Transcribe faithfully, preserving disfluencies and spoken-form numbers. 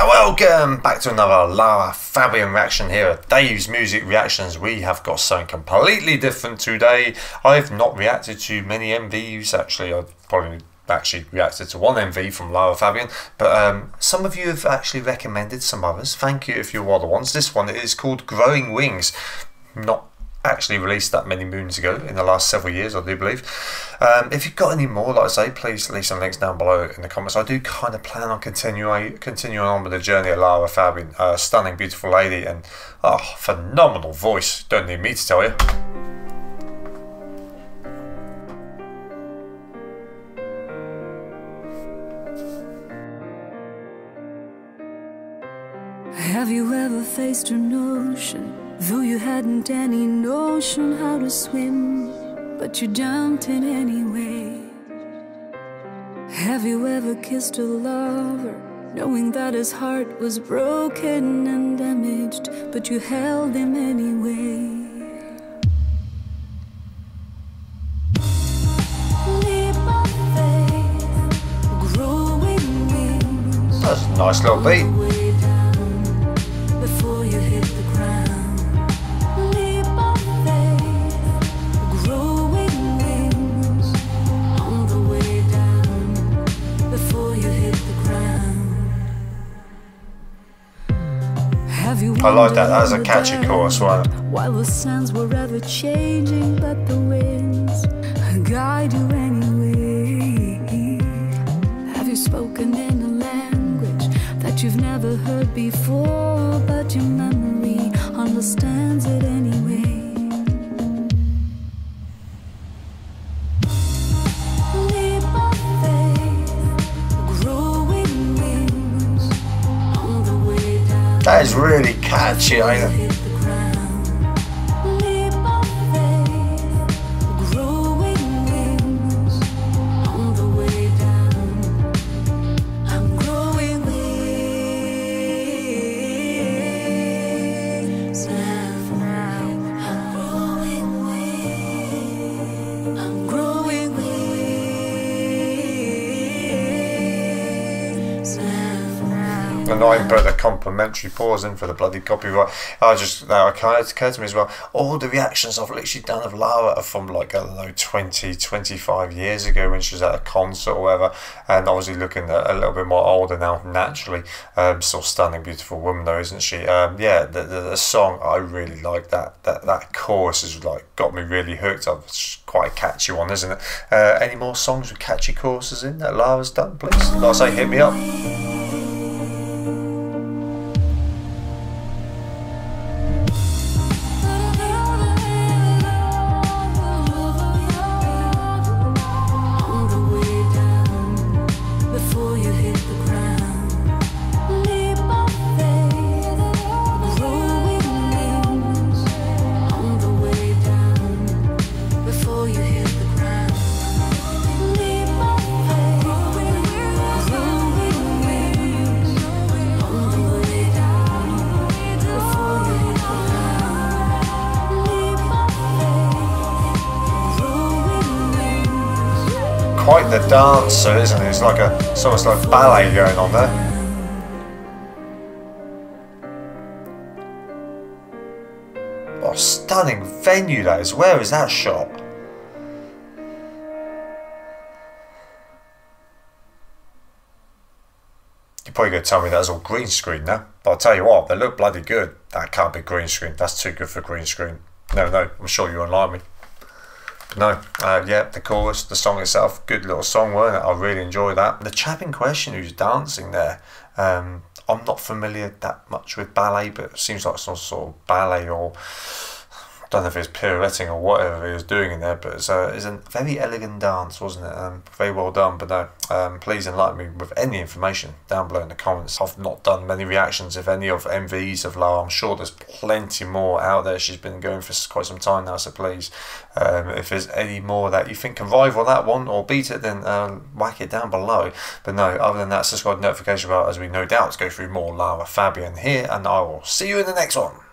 Welcome back to another Lara Fabian reaction here at Dave's Music Reactions. We have got something completely different today. I've not reacted to many M Vs, actually. I've probably actually reacted to one M V from Lara Fabian, but um, some of you have actually recommended some others. Thank you if you are the ones. This one is called Growing Wings. Not actually released that many moons ago, in the last several years I do believe. Um, if you've got any more, like I say, please leave some links down below in the comments. I do kind of plan on continuing continuing on with the journey of Lara Fabian. Uh, stunning, beautiful lady, and oh, phenomenal voice, don't need me to tell you. Have you ever faced an ocean, though you hadn't any notion how to swim, but you jumped in anyway? Have you ever kissed a lover, knowing that his heart was broken and damaged, but you held him anyway? That's a nice little beat. I like that, that was a catchy chorus one. While the sands were ever changing, but the winds guide you anyway. Have you spoken in a language that you've never heard before, but your memory understands it anyway? That is really catchy, ain't it? Annoying, but the complimentary pause in for the bloody copyright. I just, that occurred to me as well. All the reactions I've literally done of Lara are from, like, I don't know, twenty, twenty-five years ago when she was at a concert or whatever. And obviously looking a little bit more older now, naturally. Um, still stunning, beautiful woman though, isn't she? Um, yeah, the, the, the song, I really like that. That that chorus has, like, got me really hooked. It's quite a catchy one, isn't it? Uh, any more songs with catchy choruses in that Lara's done, please? Like I say, hit me up. Quite the dancer, isn't it? It's like a, it's almost like ballet going on there. What a stunning venue that is. Where is that shot? You're probably going to tell me that's all green screen now, but I'll tell you what, they look bloody good. That can't be green screen. That's too good for green screen. No, no, I'm sure you online me. No, uh, yeah, the chorus, the song itself, good little song, weren't it? I really enjoy that. The chap in question who's dancing there, um, I'm not familiar that much with ballet, but it seems like some sort of ballet, or I don't know if it's pirouetting or whatever he was doing in there, but it's a, it's a very elegant dance, wasn't it? Um, very well done, but no, um, please enlighten me with any information down below in the comments. I've not done many reactions, if any, of M Vs of Lara. I'm sure there's plenty more out there. She's been going for quite some time now, so please, um, if there's any more that you think can rival that one or beat it, then uh, whack it down below. But no, other than that, subscribe to the notification bell, as we no doubt go through more Lara Fabian here, and I will see you in the next one.